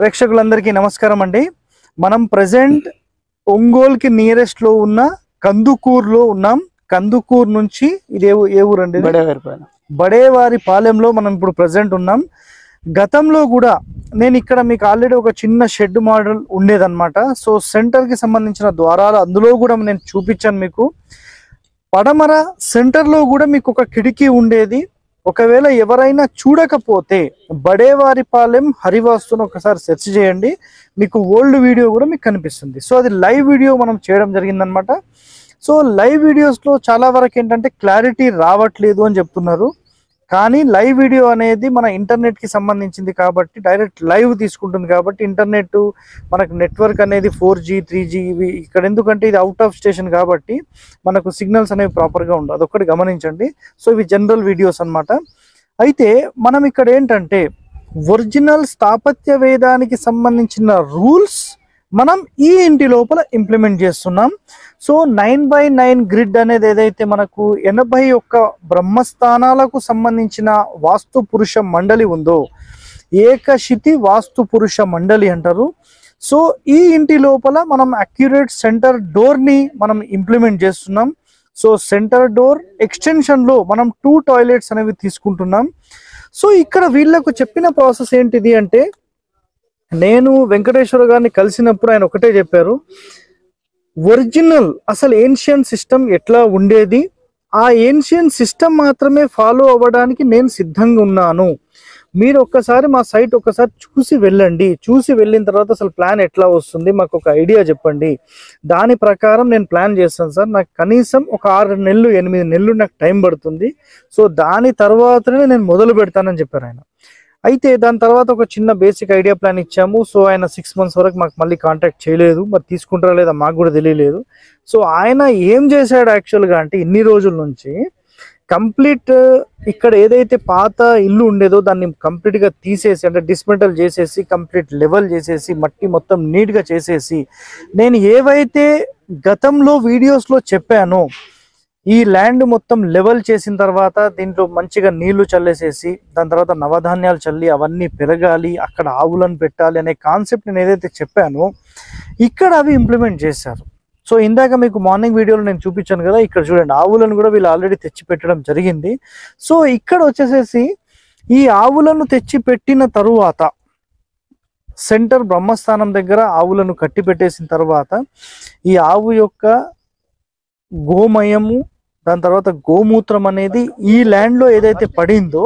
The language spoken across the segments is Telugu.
ప్రేక్షకులందరికీ నమస్కారం అండి। మనం ప్రెజెంట్ ఒంగోల్ కి నియరెస్ట్ లో ఉన్న కందుకూర్ లో ఉన్నాం। కందుకూర్ నుంచి ఇదే ఏ ఊరండి? బడేవారిపాలెం। బడేవారిపాలెంలో మనం ఇప్పుడు ప్రెజెంట్ ఉన్నాం। గతంలో కూడా నేను ఇక్కడ మీకు ఆల్రెడీ ఒక చిన్న షెడ్ మోడల్ ఉండేదన్నమాట। సో సెంటర్ కి సంబంధించిన ద్వారాలు అందులో కూడా నేను చూపించాను మీకు। పడమర సెంటర్ లో కూడా మీకు ఒక కిటికీ ఉండేది। ఒకవేళ ఎవరైనా చూడకపోతే బడేవారిపాలెం హరివాస్తును ఒకసారి సెర్చ్ చేయండి, మీకు ఓల్డ్ వీడియో కూడా మీకు కనిపిస్తుంది। సో అది లైవ్ వీడియో మనం చేయడం జరిగిందనమాట। సో లైవ్ వీడియోస్లో చాలా వరకు ఏంటంటే క్లారిటీ రావట్లేదు అని చెప్తున్నారు, కానీ లైవ్ వీడియో అనేది మన ఇంటర్నెట్కి సంబంధించింది కాబట్టి డైరెక్ట్ లైవ్ తీసుకుంటుంది కాబట్టి ఇంటర్నెట్ మనకు నెట్వర్క్ అనేది 4G 3G ఇవి ఇక్కడ, ఎందుకంటే ఇది అవుట్ ఆఫ్ స్టేషన్ కాబట్టి మనకు సిగ్నల్స్ అనేవి ప్రాపర్గా ఉండదు, అదొక్కటి గమనించండి। సో ఇవి జనరల్ వీడియోస్ అనమాట। అయితే మనం ఇక్కడ ఏంటంటే ఒరిజినల్ స్థాపత్య వేదానికి సంబంధించిన రూల్స్ మనం ఈ ఇంటి లోపల ఇంప్లిమెంట్ చేస్తున్నాం। సో 9x9 గ్రిడ్ అనేది ఏదైతే మనకు 81 బ్రహ్మస్థానాలకు సంబంధించిన వాస్తు పురుష మండలి ఉందో ఏకశితి వాస్తు పురుష మండలి అంటారు। సో ఈ ఇంటి లోపల మనం అక్యురేట్ సెంటర్ డోర్ని మనం ఇంప్లిమెంట్ చేస్తున్నాం। సో సెంటర్ డోర్ ఎక్స్టెన్షన్లో మనం 2 టాయిలెట్స్ అనేవి తీసుకుంటున్నాం। సో ఇక్కడ వీళ్ళకు చెప్పిన ప్రాసెస్ ఏంటిది అంటే, నేను వెంకటేశ్వర గారిని కలిసినప్పుడు ఆయన ఒకటే చెప్పారు, ఒరిజినల్ అసలు ఏన్షియంట్ సిస్టమ్ ఎట్లా ఉండేది ఆ ఏన్షియంట్ సిస్టమ్ మాత్రమే ఫాలో అవ్వడానికి నేను సిద్ధంగా ఉన్నాను, మీరు ఒక్కసారి మా సైట్ ఒక్కసారి చూసి వెళ్ళండి, చూసి వెళ్ళిన తర్వాత అసలు ప్లాన్ ఎట్లా వస్తుంది మాకు ఒక ఐడియా చెప్పండి, దాని ప్రకారం నేను ప్లాన్ చేస్తాను సార్, నాకు కనీసం ఒక 6 నెలలు 8 నెలలు నాకు టైం పడుతుంది, సో దాని తర్వాతనే నేను మొదలు పెడతానని చెప్పారు ఆయన। అయితే దాని తర్వాత ఒక చిన్న బేసిక్ ఐడియా ప్లాన్ ఇచ్చాము। సో ఆయన 6 months వరకు మాకు మళ్ళీ కాంటాక్ట్ చేయలేదు, మరి తీసుకుంటారా లేదా మాకు కూడా తెలియలేదు। సో ఆయన ఏం చేశాడు యాక్చువల్గా అంటే ఇన్ని రోజుల నుంచి కంప్లీట్ ఇక్కడ ఏదైతే పాత ఇల్లు ఉండేదో దాన్ని కంప్లీట్గా తీసేసి అంటే డిస్మెంటల్ చేసేసి కంప్లీట్ లెవెల్ చేసేసి మట్టి మొత్తం నీట్గా చేసేసి, నేను ఏవైతే గతంలో వీడియోస్లో చెప్పానో ఈ ల్యాండ్ మొత్తం లెవెల్ చేసిన తర్వాత దీంట్లో మంచిగా నీళ్లు చల్లేసేసి దాని తర్వాత నవధాన్యాలు చల్లి అవన్నీ పెరగాలి, అక్కడ ఆవులను పెట్టాలి అనే కాన్సెప్ట్ నేను ఏదైతే చెప్పానో ఇక్కడ అవి ఇంప్లిమెంట్ చేశారు। సో ఇందాక మీకు మార్నింగ్ వీడియోలో నేను చూపించాను కదా, ఇక్కడ చూడండి ఆవులను కూడా వీళ్ళు ఆల్రెడీ తెచ్చి పెట్టడం జరిగింది। సో ఇక్కడ వచ్చేసేసి ఈ ఆవులను తెచ్చి పెట్టిన తరువాత సెంటర్ బ్రహ్మస్థానం దగ్గర ఆవులను కట్టి పెట్టేసిన తర్వాత ఈ ఆవు యొక్క గోమయము దాని తర్వాత గోమూత్రం అనేది ఈ ల్యాండ్ లో ఏదైతే పడిందో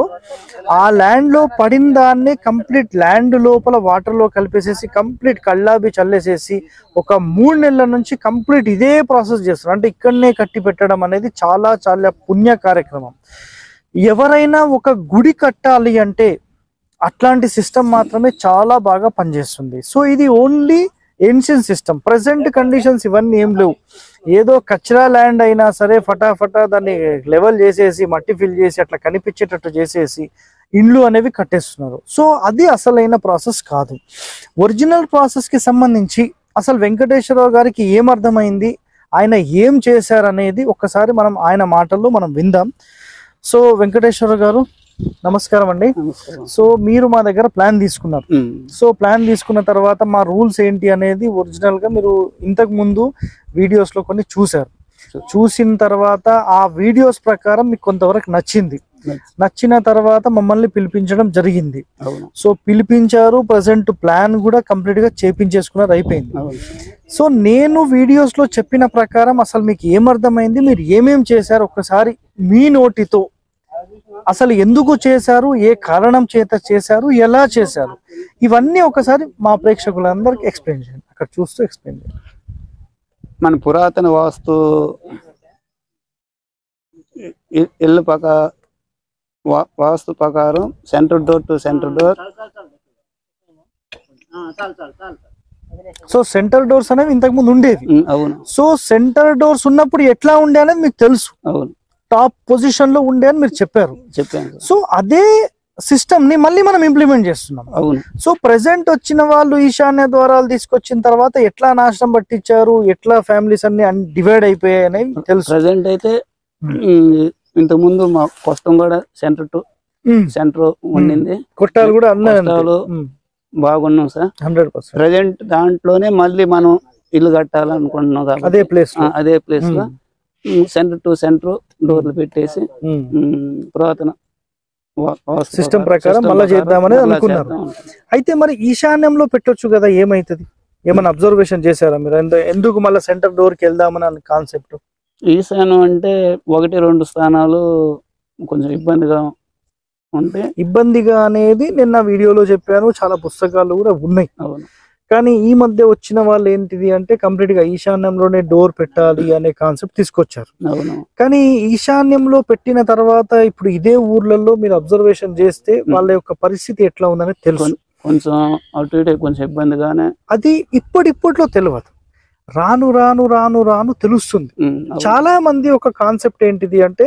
ఆ ల్యాండ్ లో పడిన దాన్ని కంప్లీట్ ల్యాండ్ లోపల వాటర్ లో కలిపేసేసి కంప్లీట్ కళ్ళాబి చల్లేసేసి ఒక 3 నెలల నుంచి కంప్లీట్ ఇదే ప్రాసెస్ చేస్తున్నారు। అంటే ఇక్కడనే కట్టి పెట్టడం అనేది చాలా చాలా పుణ్య కార్యక్రమం। ఎవరైనా ఒక గుడి కట్టాలి అంటే అట్లాంటి సిస్టమ్ మాత్రమే చాలా బాగా పనిచేస్తుంది। సో ఇది only ancient system, present conditions ఇవన్నీ ఏం లేవు, ఏదో కచ్రా ల్యాండ్ అయినా సరే ఫటాఫటా దాన్ని లెవెల్ చేసేసి మట్టి ఫిల్ చేసి అట్లా కనిపించేటట్టు చేసేసి ఇండ్లు అనేవి కట్టేస్తున్నారు। సో అది అసలైన ప్రాసెస్ కాదు। ఒరిజినల్ ప్రాసెస్కి సంబంధించి అసలు వెంకటేశ్వరరావు గారికి ఏమర్థమైంది, ఆయన ఏం చేశారనేది ఒక్కసారి మనం ఆయన మాటల్లో మనం విందాం। సో వెంకటేశ్వరరావు గారు నమస్కారం అండి। సో మీరు మా దగ్గర ప్లాన్ తీసుకున్నారు, సో ప్లాన్ తీసుకున్న తర్వాత మా రూల్స్ ఏంటి అనేది ఒరిజినల్ గా మీరు ఇంతకు ముందు వీడియోస్ లో కొన్ని చూసారు, చూసిన తర్వాత ఆ వీడియోస్ ప్రకారం మీకు కొంతవరకు నచ్చింది, నచ్చిన తర్వాత మమ్మల్ని పిలిపించడం జరిగింది। సో పిలిపించారు, ప్రజెంట్ ప్లాన్ కూడా కంప్లీట్ గా చేపించేసుకున్నారు, అయిపోయింది। సో నేను వీడియోస్ లో చెప్పిన ప్రకారం అసలు మీకు ఏమర్థమైంది, మీరు ఏమేం చేశారు ఒక్కసారి మీ నోటితో అసలు ఎందుకు చేశారు, ఏ కారణం చేత చేశారు, ఎలా చేశారు, ఇవన్నీ ఒకసారి మా ప్రేక్షకులందరికీ ఎక్స్ప్లెయిన్ చేయండి, అక్కడ చూస్తూ ఎక్స్ప్లెయిన్ చేయండి। మన పురాతన వాస్తు ఇల్లు వాస్తు ప్రకారం centre door to centre door, so centre doors అనేవి ఇంతకు ముందు ఉండేవి, అవును। సో సెంటర్ డోర్స్ ఉన్నప్పుడు ఎట్లా ఉండే అనేది మీకు తెలుసు, అవును, టాప్ పొజిషన్ లో ఉండే అని మీరు చెప్పారు। సో అదే సిస్టమ్ ని మళ్ళీ మనం ఇంప్లిమెంట్ చేస్తున్నాం, అవును। సో ప్రెసెంట్ వచ్చిన వాళ్ళు ఈశాన్య ద్వారాలు తీసుకొచ్చిన తర్వాత ఎట్లా నాశనం పట్టించారు, ఎట్లా ఫ్యామిలీస్ అన్ని డివైడ్ అయిపోయాయి అనేది తెలుసు। ప్రెసెంట్ అయితే ఇంతకుముందు మా కష్టం కూడా సెంటర్ టు సెంటర్ ఉండింది, కొట్టాలు కూడా బాగున్నాం సార్ 100% ప్రెజెంట్ దాంట్లోనే మళ్ళీ మనం ఇల్లు కట్టాలి అనుకుంటున్నాం అదే ప్లేస్ లో సెంటర్ టు సెంటర్ డోర్లు పెట్టేసి పురాతన సిస్టమ్ ప్రకారం మళ్ళీ చేద్దామని అనుకున్నారు. అయితే మరి ఈశాన్యంలో పెట్టొచ్చు కదా, ఏమైతది? ఏమన్నా అబ్జర్వేషన్ చేశారా మీరు ఎందుకు మళ్ళీ సెంటర్ డోర్ కి వెళ్దామని కాన్సెప్ట్? ఈశాన్యం అంటే ఒకటి రెండు స్థానాలు కొంచెం ఇబ్బందిగా ఉంటాయి. ఇబ్బందిగా అనేది నిన్న వీడియోలో చెప్పాను, చాలా పుస్తకాలు కూడా ఉన్నాయి. కానీ ఈ మధ్య వచ్చిన వాళ్ళు ఏంటిది అంటే కంప్లీట్ గా ఈశాన్యంలోనే డోర్ పెట్టాలి అనే కాన్సెప్ట్ తీసుకొచ్చారు. కానీ ఈశాన్యంలో పెట్టిన తర్వాత ఇప్పుడు ఇదే ఊర్లలో మీరు అబ్జర్వేషన్ చేస్తే వాళ్ళ యొక్క పరిస్థితి ఎట్లా ఉందని తెలుసు. కొంచెం అటు ఇటు కొంచెం ఇబ్బందిగానే, అది ఇప్పటిప్పట్లో తెలియదు, రాను రాను రాను రాను తెలుస్తుంది. చాలా మంది ఒక కాన్సెప్ట్ ఏంటిది అంటే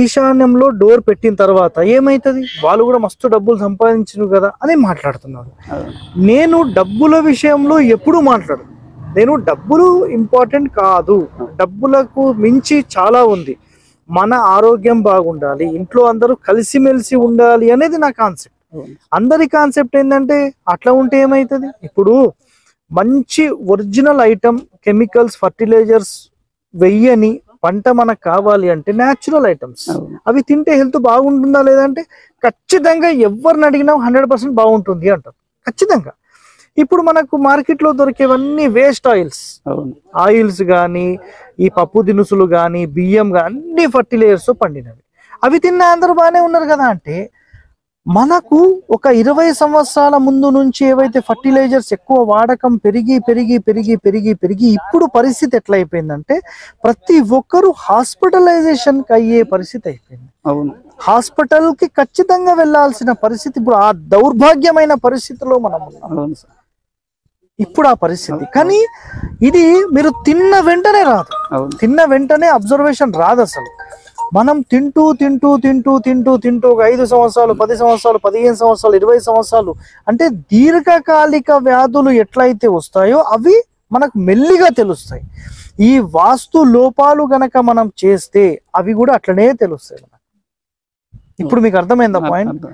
ఈశాన్యంలో డోర్ పెట్టిన తర్వాత ఏమైతుంది, వాళ్ళు కూడా మస్తు డబ్బులు సంపాదించరు కదా అని మాట్లాడుతున్నారు. నేను డబ్బుల విషయంలో ఎప్పుడు మాట్లాడు, నేను డబ్బులు ఇంపార్టెంట్ కాదు, డబ్బులకు మించి చాలా ఉంది, మన ఆరోగ్యం బాగుండాలి, ఇంట్లో అందరూ కలిసిమెలిసి ఉండాలి అనేది నా కాన్సెప్ట్. అందరి కాన్సెప్ట్ ఏంటంటే అట్లా ఉంటే ఏమైతుంది, ఇప్పుడు మంచి ఒరిజినల్ ఐటమ్ కెమికల్స్ ఫర్టిలైజర్స్ వెయ్యని పంట మనకు కావాలి అంటే న్యాచురల్ ఐటమ్స్ అవి తింటే హెల్త్ బాగుంటుందా లేదంటే ఖచ్చితంగా ఎవరిని అడిగినా 100% బాగుంటుంది అంటారు ఖచ్చితంగా. ఇప్పుడు మనకు మార్కెట్ లో దొరికేవన్నీ వేస్ట్ ఆయిల్స్ కానీ ఈ పప్పు దినుసులు కానీ బియ్యం కానీ అన్ని ఫర్టిలైజర్స్ పండినవి, అవి తిన్న అందరూ బాగానే ఉన్నారు కదా. అంటే మనకు ఒక 20 సంవత్సరాల ముందు నుంచి ఏవైతే ఫర్టిలైజర్స్ ఎక్కువ వాడకం పెరిగి పెరిగి పెరిగి పెరిగి పెరిగి ఇప్పుడు పరిస్థితి ఎట్లా అయిపోయిందంటే ప్రతి ఒక్కరు హాస్పిటలైజేషన్ కి అయ్యే పరిస్థితి అయిపోయింది. అవును, హాస్పిటల్ కి ఖచ్చితంగా వెళ్లాల్సిన పరిస్థితి ఇప్పుడు, ఆ దౌర్భాగ్యమైన పరిస్థితిలో మనం ఉన్నాం ఇప్పుడు ఆ పరిస్థితి. కానీ ఇది మీరు తిన్న వెంటనే రాదు, తిన్న వెంటనే అబ్జర్వేషన్ రాదు. అసలు మనం తింటూ తింటూ తింటూ తింటూ తింటూ ఒక 5 సంవత్సరాలు 10 సంవత్సరాలు 15 సంవత్సరాలు 20 సంవత్సరాలు అంటే దీర్ఘకాలిక వ్యాధులు ఎట్లయితే వస్తాయో అవి మనకు మెల్లిగా తెలుస్తాయి. ఈ వాస్తు లోపాలు గనక మనం చేస్తే అవి కూడా అట్లనే తెలుస్తాయి. ఇప్పుడు మీకు అర్థమైందా పాయింట్?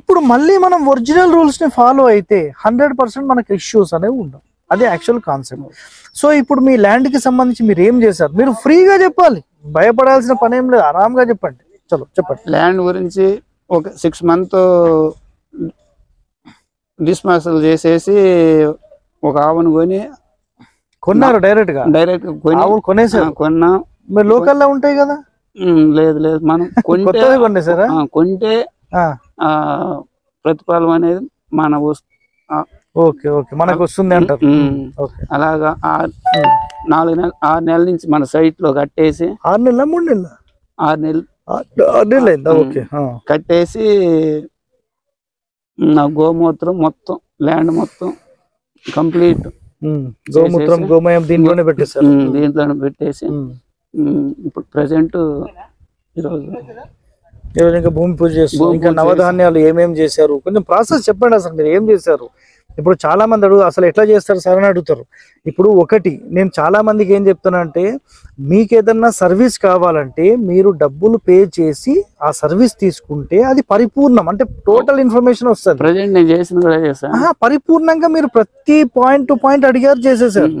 ఇప్పుడు మళ్ళీ మనం ఒరిజినల్ రూల్స్ ని ఫాలో అయితే 100% మనకు ఇష్యూస్ అనేవి ఉండవు. అదే యాక్చువల్ కాన్సెప్ట్. సో ఇప్పుడు మీ ల్యాండ్ కి సంబంధించి మీరు ఏం చేశారు? మీరు ఫ్రీగా చెప్పాలి, భయపడాల్సిన పని ఏం లేదు, ఆరాంగా చెప్పండి. చలో చెప్పండి. ల్యాండ్ గురించి ఒక 6 మంత్ డిస్మాసల్ చేసేసి ఒక ఆవును కొన్నారు డైరెక్ట్ కొన్నా. మరి లోకల్లో ఉంటాయి కదా? లేదు మనం కొంటే ప్రతిఫలం అనేది మన మనకు వస్తుంది అంటారు. అలాగా 4 నెలల నుంచి మన సైట్ లో కట్టేసి 6 నెలలు కట్టేసి నా గోమూత్రం మొత్తం ల్యాండ్ మొత్తం కంప్లీట్ గోమూత్రం గోమయం దీంట్లోనే పెట్టేసారు. దీంట్లోనే పెట్టేసి ఇప్పుడు ప్రెసెంట్ ఈరోజు ఇంకా భూమి పూజ చేస్తారు. ఇంకా నవధాన్యాలు ఏమేమి చేశారు కొంచెం ప్రాసెస్ చెప్పండి, అసలు మీరు ఏం చేశారు? ఇప్పుడు చాలా మంది అడుగు అసలు ఎట్లా చేస్తారు సార్ అని అడుగుతారు. ఇప్పుడు ఒకటి నేను చాలా మందికి ఏం చెప్తున్నా అంటే మీకు ఏదన్నా సర్వీస్ కావాలంటే మీరు డబ్బులు పే చేసి ఆ సర్వీస్ తీసుకుంటే అది పరిపూర్ణం, అంటే టోటల్ ఇన్ఫర్మేషన్ వస్తుంది పరిపూర్ణంగా. మీరు ప్రతి పాయింట్ టు పాయింట్ అడిగారు, చేసేసారు.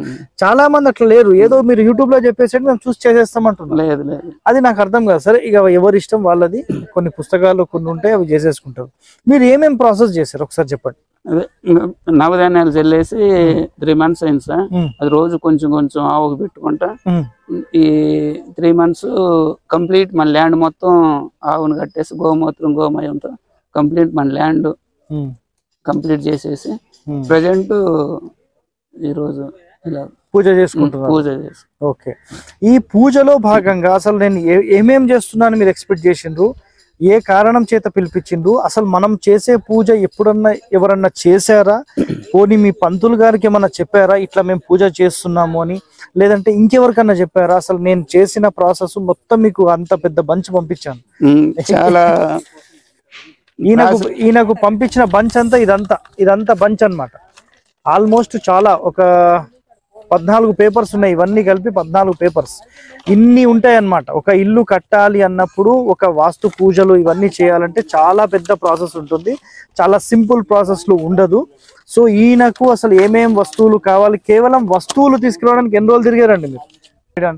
చాలా మంది అట్లా లేరు, ఏదో మీరు యూట్యూబ్ లో చెప్పేసి మేము చూసి చేసేస్తామంటున్నాం, అది నాకు అర్థం కాదు. సరే ఇక ఎవరి ఇష్టం వాళ్ళది, కొన్ని పుస్తకాలు కొన్ని ఉంటాయి అవి చేసేసుకుంటారు. మీరు ఏమేమి ప్రాసెస్ చేశారు ఒకసారి చెప్పండి. నవధాన్యాలు చల్లేసి 3 మంత్స్ అయింది సార్. అది రోజు కొంచెం కొంచెం ఆవుకు పెట్టుకుంటా. ఈ 3 మంత్స్ కంప్లీట్ మన ల్యాండ్ మొత్తం ఆవును కట్టేసి గోమూత్రం గోమయంతో కంప్లీట్ మన ల్యాండ్ కంప్లీట్ చేసేసి ప్రజెంట్ ఈరోజు ఇలా పూజ చేసుకుంటున్నాను. పూజ చేసి ఓకే. ఈ పూజలో భాగంగా అసలు నేను ఏమేం చేస్తున్నాను మీరు ఎక్స్పెక్ట్ చేసిండ్రు, ఏ కారణం చేత పిలిపించిండ్రు, అసలు మనం చేసే పూజ ఎప్పుడన్నా ఎవరన్నా చేశారా, పోనీ మీ పంతులు గారికి ఏమన్నా చెప్పారా ఇట్లా మేము పూజ చేస్తున్నాము అని, లేదంటే ఇంకెవరికన్నా చెప్పారా? అసలు నేను చేసిన ప్రాసెస్ మొత్తం మీకు అంత పెద్ద బంచ్ పంపించాను. చాలా ఈయనకు పంపించిన బంచ్ అంతా ఇదంతా బంచ్ అన్నమాట. ఆల్మోస్ట్ చాలా ఒక 14 పేపర్స్ ఉన్నాయి ఇవన్నీ కలిపి 14 పేపర్స్ ఇన్ని ఉంటాయి అన్నమాట ఒక ఇల్లు కట్టాలి అన్నప్పుడు ఒక వాస్తు పూజలు ఇవన్నీ చేయాలంటే చాలా పెద్ద ప్రాసెస్ ఉంటుంది చాలా సింపుల్ ప్రాసెస్ లో ఉండదు సో ఈనకు అసలు ఏమేం వస్తువులు కావాలి కేవలం వస్తువులు తీసుకురావడానికి ఎన్ని రోజులు తిరిగారండి మీరు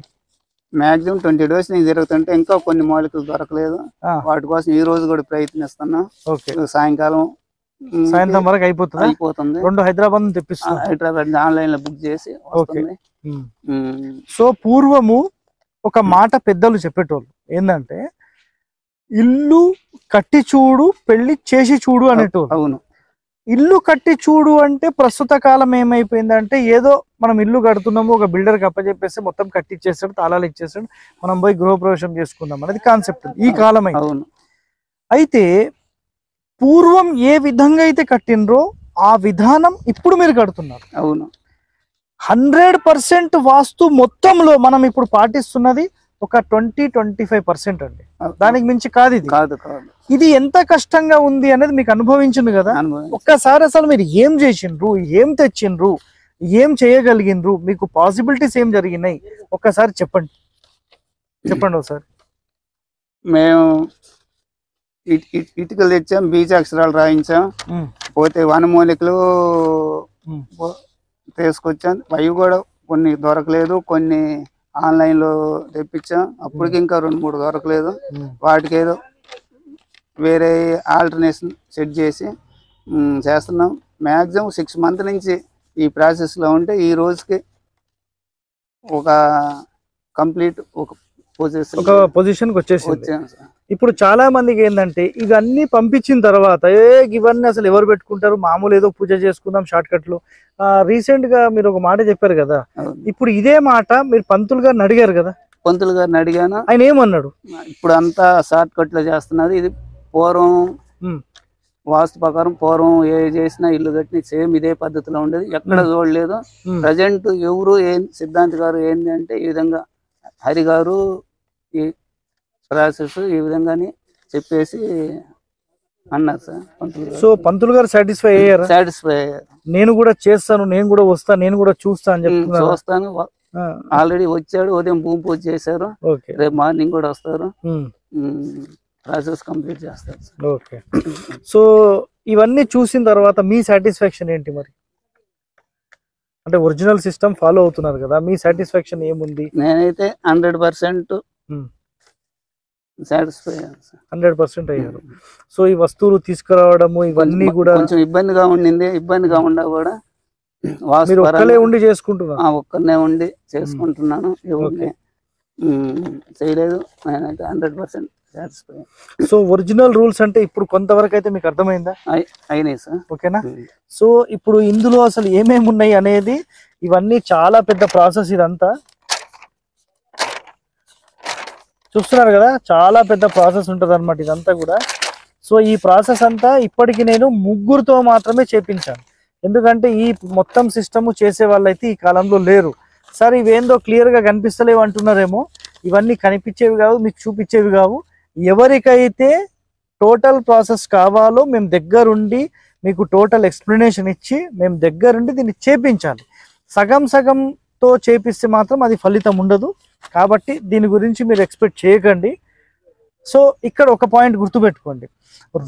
మాక్సిమం 20 డేస్ ని జరుగుతుంటే ఇంకా కొన్ని మూలికలు దొరకలేదు వాటి కోసం ఈ రోజు కూడా ప్రయత్నిస్తున్నా ఓకే సాయంకాలం సాయంత్రం వరకు అయిపోతుంది రెండు హైదరాబాద్ నుంచి తెప్పిస్తాం హైదరాబాద్ ఆన్లైన్ లో బుక్ చేసి వస్తుంది సో పూర్వము ఒక మాట పెద్దలు చెప్పేటోళ్ళు ఏందంటే ఇల్లు కట్టి చూడు పెళ్లి చేసి చూడు అనేటోళ్ళు అవును ఇల్లు కట్టి చూడు అంటే ప్రస్తుత కాలం ఏమైపోయిందంటే ఏదో మనం ఇల్లు కడుతున్నాము ఒక బిల్డర్ కి అప్పచెప్పేస్తే మొత్తం కట్టిచ్చేస్తాడు తాళాలు ఇచ్చేస్తాడు మనం పోయి గృహప్రవేశం చేసుకుందాం అనేది కాన్సెప్ట్ ఈ కాలం అయితే పూర్వం ఏ విధంగా అయితే కట్టినరో ఆ విధానం ఇప్పుడు మీరు కడుతున్నారు అవును 100% వాస్తు మొత్తంలో మనం ఇప్పుడు పాటిస్తున్నది ఒక 20-25% అండి దానికి మించి కాదు ఇది కాదు కాదు ఇది ఎంత కష్టంగా ఉంది అనేది మీకు అనుభవించింది కదా ఒక్కసారి అసలు మీరు ఏం చేసిండ్రు ఏం తెచ్చిండ్రు ఏం చేయగలిగిండ్రు మీకు పాసిబిలిటీస్ ఏం జరిగినాయి ఒక్కసారి చెప్పండి చెప్పండి ఒకసారి మేము ఇటుకలు తెచ్చాం బీజాక్షరాలు రాయించాం పోతే వనమూలికలు తీసుకొచ్చాం అవి కూడా కొన్ని దొరకలేదు కొన్ని ఆన్లైన్ లో తెప్పించాం అప్పటికి ఇంకా 2-3 దొరకలేదు వాటికి ఏదో వేరే ఆల్టర్నేషన్ సెట్ చేసి చేస్తున్నాం మ్యాక్సిమం 6 months నుంచి ఈ ప్రాసెస్ లో ఉంటే ఈ రోజుకి ఒక కంప్లీట్ ఒక పొజిషన్కి వచ్చేసాం ఇప్పుడు చాలా మందికి ఏంటంటే ఇవన్నీ పంపించిన తర్వాత ఇవన్నీ అసలు ఎవరు పెట్టుకుంటారు మామూలు ఏదో పూజ చేసుకుందాం షార్ట్ కట్ లో రీసెంట్ గా మీరు ఒక మాట చెప్పారు కదా ఇప్పుడు ఇదే మాట మీరు పంతులు గారిని అడిగారు కదా పంతులు గారిని అడిగాను ఆయన ఏమన్నాడు ఇప్పుడు అంతా షార్ట్ కట్ లో చేస్తున్నది ఇది పూర్వం వాస్తు ప్రకారం పూర్వం ఏ చేసినా ఇల్లు కట్టిన సేమ్ ఇదే పద్ధతిలో ఉండేది ఎక్కడ చూడలేదు ప్రజెంట్ ఎవరు ఏం సిద్ధాంత్ గారు ఏంది అంటే ఈ విధంగా హరి గారు ఈ ప్రాసెస్ ఈ విధంగానే చెప్పేసి అన్నారు సార్ సో పంతులు గారు సాటిస్ఫై అయ్యారు సాటిస్ఫై అయ్యారు నేను కూడా చేస్తాను నేను కూడా వస్తాను నేను కూడా చూస్తాను అని చెప్తున్నాను చూస్తాను ఆల్రెడీ వచ్చాడు ఉదయం భూమి పూజ చేశారు రేపు మార్నింగ్ కూడా వస్తారు ప్రాసెస్ కంప్లీట్ చేస్తారు ఓకే సో ఇవన్నీ చూసిన తర్వాత మీ సాటిస్ఫాక్షన్ ఏంటి మరి అంటే ఒరిజినల్ సిస్టమ్ ఫాలో అవుతున్నారు కదా మీ సాటిస్ఫాక్షన్ ఏముంది నేనైతే 100% సాటిస్ఫై 100% అయ్యారు సో ఈ వస్తువులు తీసుకురావడము ఇవన్నీ కూడా కొంచెం ఇబ్బందిగా ఉండింది ఇబ్బందిగా ఉన్నా కూడా వాస్తు ఒక్కలే ఉండి చేసుకుంటున్నాను ఒక్కనే ఉండి చేసుకుంటున్నాను ఓకే చేయలేదు నేనైతే 100% సో ఒరిజినల్ రూల్స్ అంటే ఇప్పుడు కొంతవరకు అయితే మీకు అర్థమైందా అయినాయి సార్ ఓకేనా సో ఇప్పుడు ఇందులో అసలు ఏమేమి ఉన్నాయి అనేది ఇవన్నీ చాలా పెద్ద ప్రాసెస్ ఇదంతా చూస్తున్నారు కదా చాలా పెద్ద ప్రాసెస్ ఉంటుంది అనమాట ఇదంతా కూడా సో ఈ ప్రాసెస్ అంతా ఇప్పటికి నేను 3 మాత్రమే చేపించాను ఎందుకంటే ఈ మొత్తం సిస్టమ్ చేసే వాళ్ళైతే ఈ కాలంలో లేరు సార్ ఇవేందో క్లియర్ గా కనిపిస్తలేవు అంటున్నారేమో ఇవన్నీ కనిపించేవి కావు మీకు చూపించేవి కావు ఎవరికైతే టోటల్ ప్రాసెస్ కావాలో మేము దగ్గరుండి మీకు టోటల్ ఎక్స్ప్లెనేషన్ ఇచ్చి మేము దగ్గరుండి దీన్ని చేపించాలి సగం సగంతో చేపిస్తే మాత్రం అది ఫలితం ఉండదు కాబట్టి దీని గురించి మీరు ఎక్స్పెక్ట్ చేయకండి సో ఇక్కడ ఒక పాయింట్ గుర్తుపెట్టుకోండి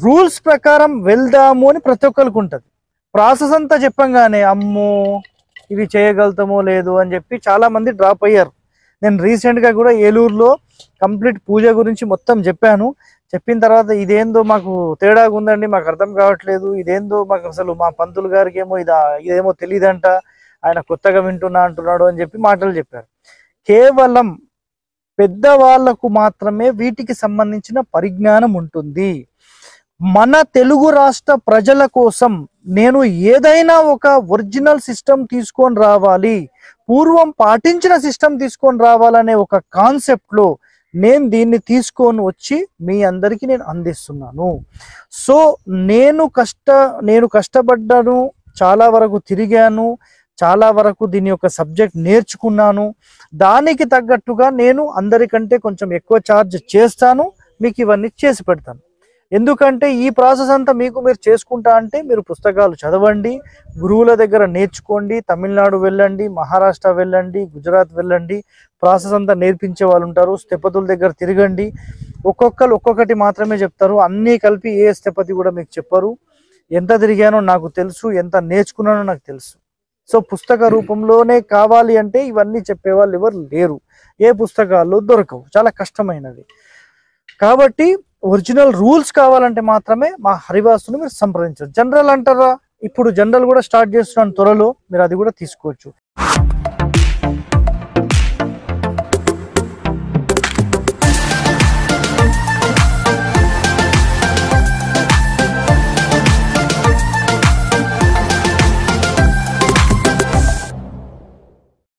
రూల్స్ ప్రకారం వెళ్దాము అని ప్రతి ఒక్కరికి ఉంటుంది ప్రాసెస్ అంతా చెప్పంగానే అమ్మో ఇవి చేయగలుగుతామో లేదు అని చెప్పి చాలామంది డ్రాప్ అయ్యారు నేను రీసెంట్గా కూడా ఏలూరులో కంప్లీట్ పూజ గురించి మొత్తం చెప్పాను చెప్పిన తర్వాత ఇదేందో మాకు తేడాగా ఉందండి మాకు అర్థం కావట్లేదు ఇదేందో మాకు అసలు మా పంతులు గారికి ఏమో ఇదేమో తెలియదంట ఆయన కొత్తగా వింటున్నా అంటున్నాడు అని చెప్పి మాటలు చెప్పారు కేవలం పెద్దవాళ్లకు మాత్రమే వీటికి సంబంధించిన పరిజ్ఞానం ఉంటుంది మన తెలుగు రాష్ట్ర ప్రజల కోసం నేను ఏదైనా ఒక ఒరిజినల్ సిస్టమ్ తీసుకొని రావాలి పూర్వం పాటించిన సిస్టమ్ తీసుకొని రావాలనే ఒక కాన్సెప్ట్లో నేను దీన్ని తీసుకొని వచ్చి మీ అందరికీ నేను అందిస్తున్నాను సో నేను కష్టపడ్డాను చాలా వరకు తిరిగాను చాలా వరకు దీని యొక్క సబ్జెక్ట్ నేర్చుకున్నాను దానికి తగ్గట్టుగా నేను అందరికంటే కొంచెం ఎక్కువ ఛార్జ్ చేస్తాను మీకు ఇవన్నీ చేసి పెడతాను ఎందుకంటే ఈ ప్రాసెస్ అంతా మీకు మీరు చేసుకుంటా అంటే మీరు పుస్తకాలు చదవండి, గురువుల దగ్గర నేర్చుకోండి, తమిళనాడు వెళ్ళండి, మహారాష్ట్ర వెళ్ళండి, గుజరాత్ వెళ్ళండి, ప్రాసెస్ అంతా నేర్పించే వాళ్ళు ఉంటారు, స్థపతుల దగ్గర తిరగండి. ఒక్కొక్కరు ఒక్కొక్కటి మాత్రమే చెప్తారు, అన్నీ కలిపి ఏ స్థపతి కూడా మీకు చెప్పరు. ఎంత తిరిగానో నాకు తెలుసు, ఎంత నేర్చుకున్నానో నాకు తెలుసు. సో పుస్తక రూపంలోనే కావాలి అంటే ఇవన్నీ చెప్పేవాళ్ళు ఎవరు లేరు, ఏ పుస్తకాల్లో దొరకవు, చాలా కష్టమైనది. కాబట్టి ఒరిజినల్ రూల్స్ కావాలంటే మాత్రమే మా హరివాసును మీరు సంప్రదించారు. జనరల్ అంటారా, ఇప్పుడు జనరల్ కూడా స్టార్ట్ చేస్తున్నాను త్వరలో, మీరు అది కూడా తీసుకోవచ్చు.